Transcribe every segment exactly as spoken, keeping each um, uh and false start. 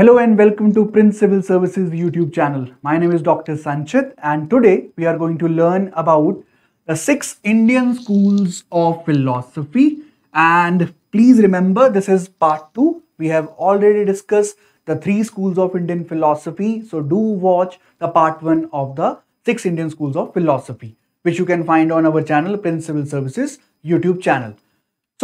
Hello and welcome to Prince Civil Services YouTube channel. My name is Doctor Sanchit and today we are going to learn about the six Indian schools of philosophy. And please remember, this is part two. We have already discussed the three schools of Indian philosophy. So do watch the part one of the six Indian schools of philosophy, which you can find on our channel, Prince Civil Services YouTube channel.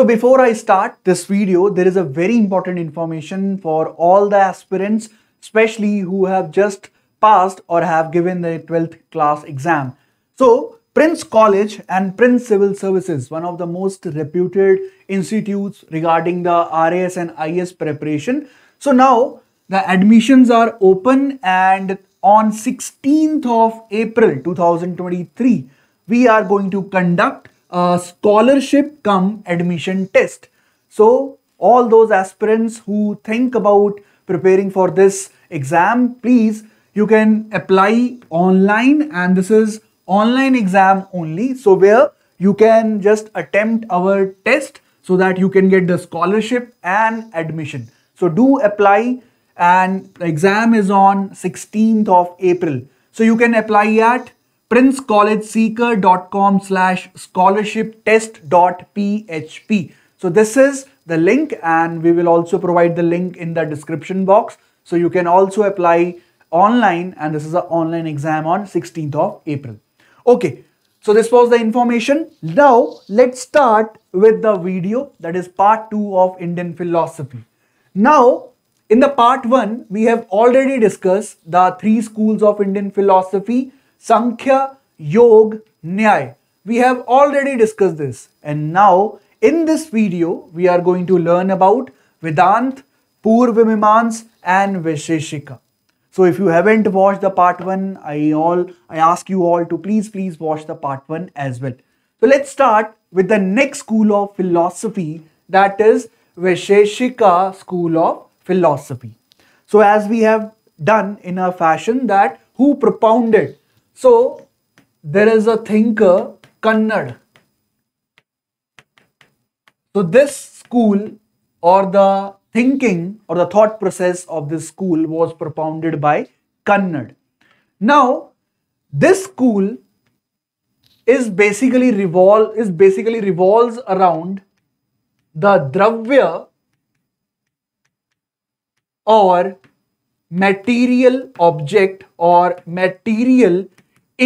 So before I start this video, there is a very important information for all the aspirants, especially who have just passed or have given the twelfth class exam. So Prince College and Prince Civil Services, one of the most reputed institutes regarding the R A S and I S preparation. So now the admissions are open, and on sixteenth of April two thousand twenty-three, we are going to conduct a scholarship cum admission test. So all those aspirants who think about preparing for this exam, please, you can apply online, and this is online exam only. So where you can just attempt our test so that you can get the scholarship and admission. So do apply, and the exam is on sixteenth of April. So you can apply at Prince College Seeker dot com slash scholarship test dot P H P. So this is the link, and we will also provide the link in the description box. So you can also apply online, and this is an online exam on sixteenth of April. Okay, so this was the information. Now let's start with the video, that is part two of Indian philosophy. Now in the part one, we have already discussed the three schools of Indian philosophy: Sankhya, Yog, Nyaya. We have already discussed this, and now in this video we are going to learn about Vedanta, Purva Mimamsa and Vaisheshika. So if you haven't watched the part one, I all I ask you all to please please watch the part one as well. So let's start with the next school of philosophy, that is Vaisheshika school of philosophy. So as we have done in a fashion that who propounded. So there is a thinker, Kannad. So this school, or the thinking or the thought process of this school, was propounded by Kannad. Now this school is basically revolve is basically revolves around the Dravya or material object or material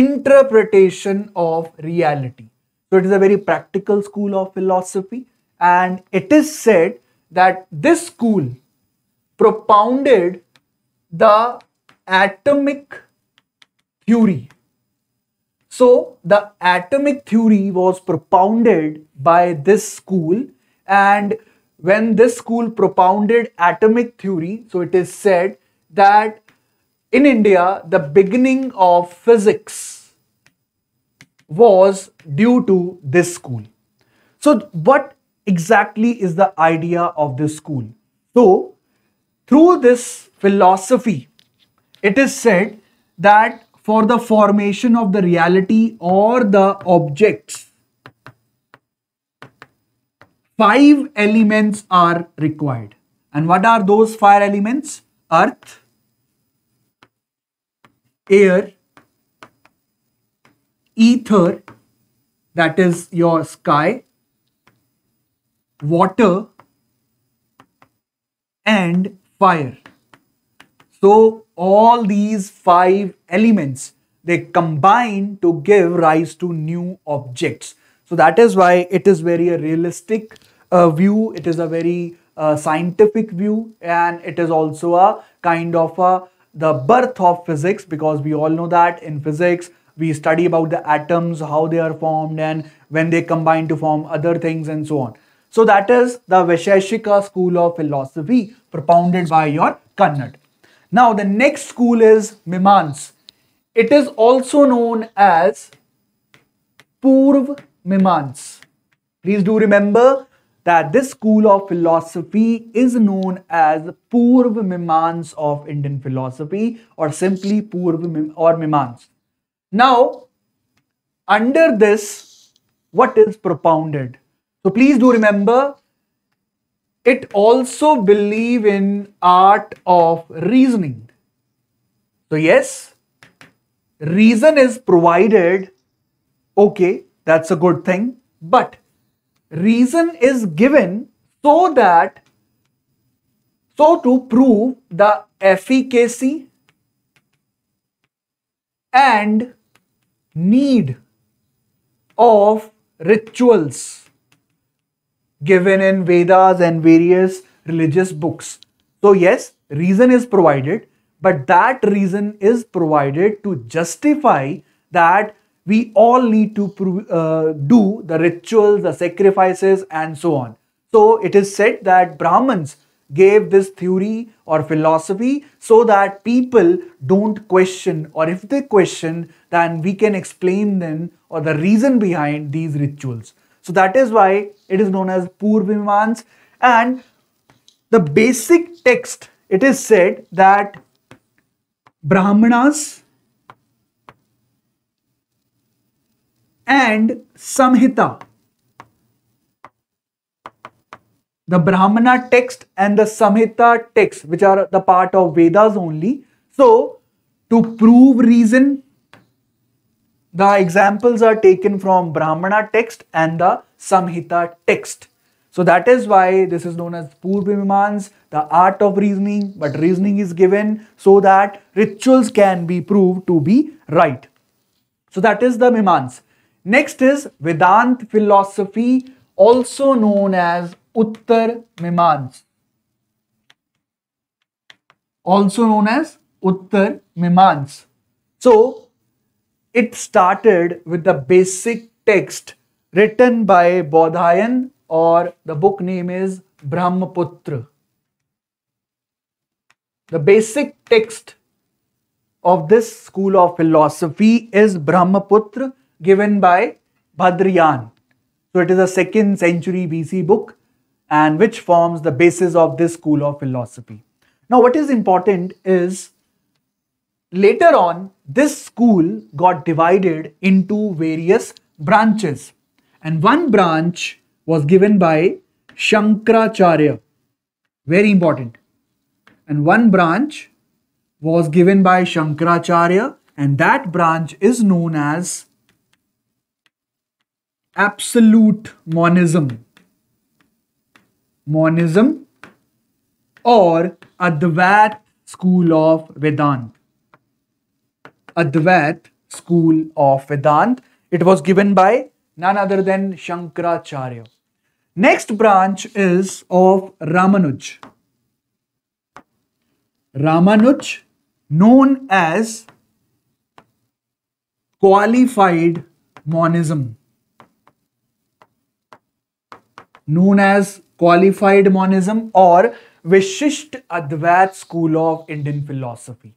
interpretation of reality. So it is a very practical school of philosophy, and it is said that this school propounded the atomic theory. So the atomic theory was propounded by this school, and when this school propounded atomic theory, so it is said that in India, the beginning of physics was due to this school. So what exactly is the idea of this school? So through this philosophy, it is said that for the formation of the reality or the objects, five elements are required. And what are those five elements? Earth, air, ether, that is your sky, water, and fire. So all these five elements, they combine to give rise to new objects. So that is why it is very a realistic uh, view. It is a very uh, scientific view, and it is also a kind of a the birth of physics, because we all know that in physics we study about the atoms, how they are formed and when they combine to form other things and so on. So that is the Vaisheshika school of philosophy propounded by your Kannad. Now the next school is Mimamsa. It is also known as Purva Mimamsa. Please do remember that this school of philosophy is known as Purva Mimamsa of Indian philosophy, or simply Purva or Mimamsa. Now, under this, what is propounded? So please do remember, it also believe in art of reasoning. So yes, reason is provided. Okay, that's a good thing. But reason is given so that, so to prove the efficacy and need of rituals given in Vedas and various religious books. So yes, reason is provided, but that reason is provided to justify that we all need to uh, do the rituals, the sacrifices and so on. So it is said that Brahmans gave this theory or philosophy so that people don't question, or if they question, then we can explain them or the reason behind these rituals. So that is why it is known as Purva Mimamsa. And the basic text, it is said that Brahmanas and Samhita, the Brahmana text and the Samhita text, which are the part of Vedas only. So to prove reason, the examples are taken from Brahmana text and the Samhita text. So that is why this is known as Purva Mimamsa, the art of reasoning. But reasoning is given so that rituals can be proved to be right. So that is the Mimamsa. Next is Vedanta philosophy, also known as Uttara Mimamsa. Also known as Uttara Mimamsa. So it started with the basic text written by Baudhayan, or the book name is Brahmaputra. The basic text of this school of philosophy is Brahmaputra, given by Badriyan. So it is a second century B C book, and which forms the basis of this school of philosophy. Now what is important is, later on this school got divided into various branches, and one branch was given by Shankaracharya, very important, and one branch was given by Shankaracharya, and that branch is known as absolute monism, monism or Advait school of Vedanta. Advait school of Vedanta. It was given by none other than Shankaracharya. Next branch is of Ramanuj. Ramanuj, known as qualified monism. Known as qualified monism or Vishishta Advaita school of Indian philosophy.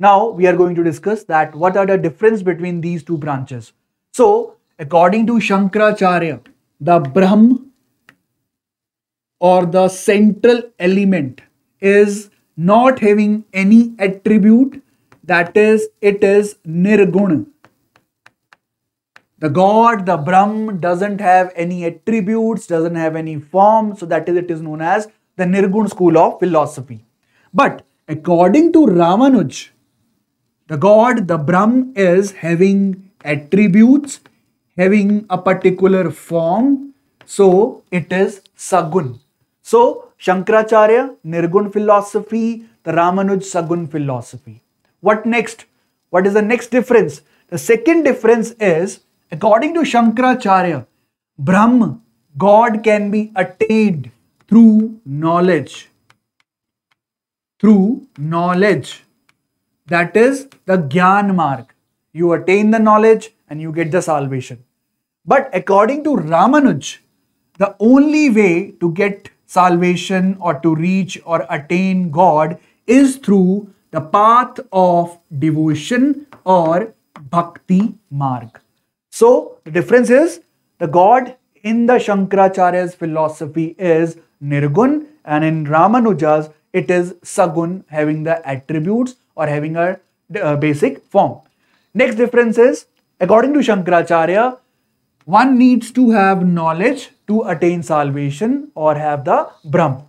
Now we are going to discuss that what are the difference between these two branches. So according to Shankaracharya, the Brahm or the central element is not having any attribute, that is, it is Nirguna. The God, the Brahm, doesn't have any attributes, doesn't have any form. So that is, it is known as the Nirguna school of philosophy. But according to Ramanuj, the God, the Brahm, is having attributes, having a particular form. So it is Sagun. So Shankaracharya, Nirguna philosophy, the Ramanuj, Sagun philosophy. What next? What is the next difference? The second difference is, according to Shankaracharya, Brahm, God, can be attained through knowledge. Through knowledge. That is the Jnana Marg. You attain the knowledge and you get the salvation. But according to Ramanuj, the only way to get salvation or to reach or attain God is through the path of devotion or Bhakti Marg. So the difference is, the God in the Shankaracharya's philosophy is Nirgun, and in Ramanuja's it is Sagun, having the attributes or having a uh, basic form. Next difference is, according to Shankaracharya, one needs to have knowledge to attain salvation or have the Brahm.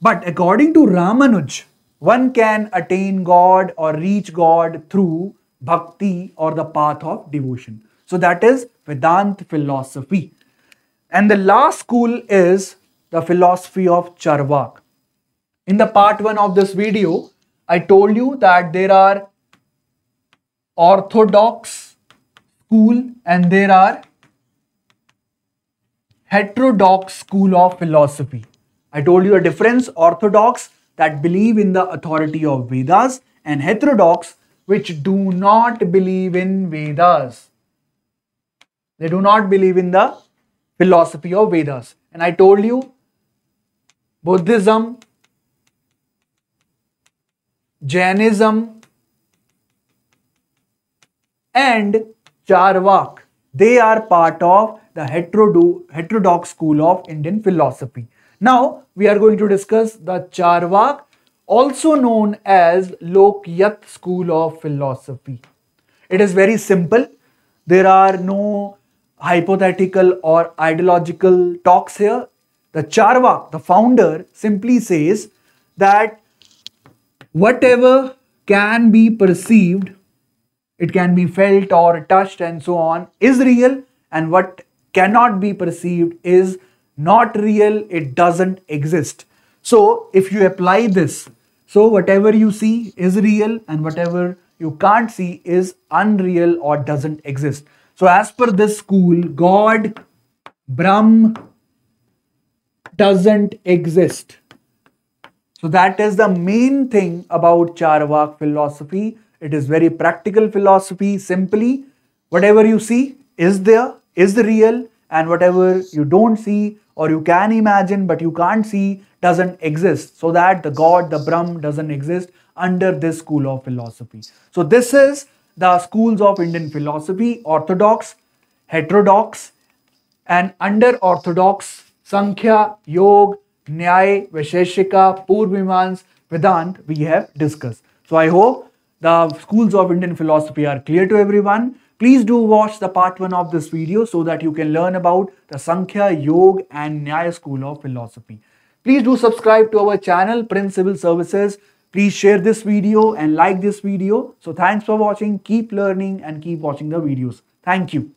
But according to Ramanuj, one can attain God or reach God through bhakti or the path of devotion. So that is Vedanta philosophy. And the last school is the philosophy of Charvak. In the part one of this video, I told you that there are orthodox school and there are heterodox school of philosophy. I told you the difference: orthodox that believe in the authority of Vedas and heterodox which do not believe in Vedas. They do not believe in the philosophy of Vedas. And I told you Buddhism, Jainism and Charvak, they are part of the heterodox school of Indian philosophy. Now, we are going to discuss the Charvak, also known as Lok Yat school of philosophy. It is very simple. There are no hypothetical or ideological talks here. The Charvak, the founder, simply says that whatever can be perceived, it can be felt or touched and so on, is real, and what cannot be perceived is not real, it doesn't exist. So if you apply this, so whatever you see is real and whatever you can't see is unreal or doesn't exist. So as per this school, God, Brahm doesn't exist. So that is the main thing about Charvak philosophy. It is very practical philosophy. Simply, whatever you see is there, is the real, and whatever you don't see or you can imagine but you can't see doesn't exist. So that the God, the Brahm doesn't exist under this school of philosophy. So this is the schools of Indian philosophy: orthodox, heterodox, and under orthodox Sankhya, Yog, Nyaya, Vaisheshika, Purva Mimamsa, Vedanta we have discussed. So I hope the schools of Indian philosophy are clear to everyone. Please do watch the part one of this video so that you can learn about the Sankhya, Yog and Nyaya school of philosophy. Please do subscribe to our channel, Prince Civil Services. Please share this video and like this video. So thanks for watching. Keep learning and keep watching the videos. Thank you.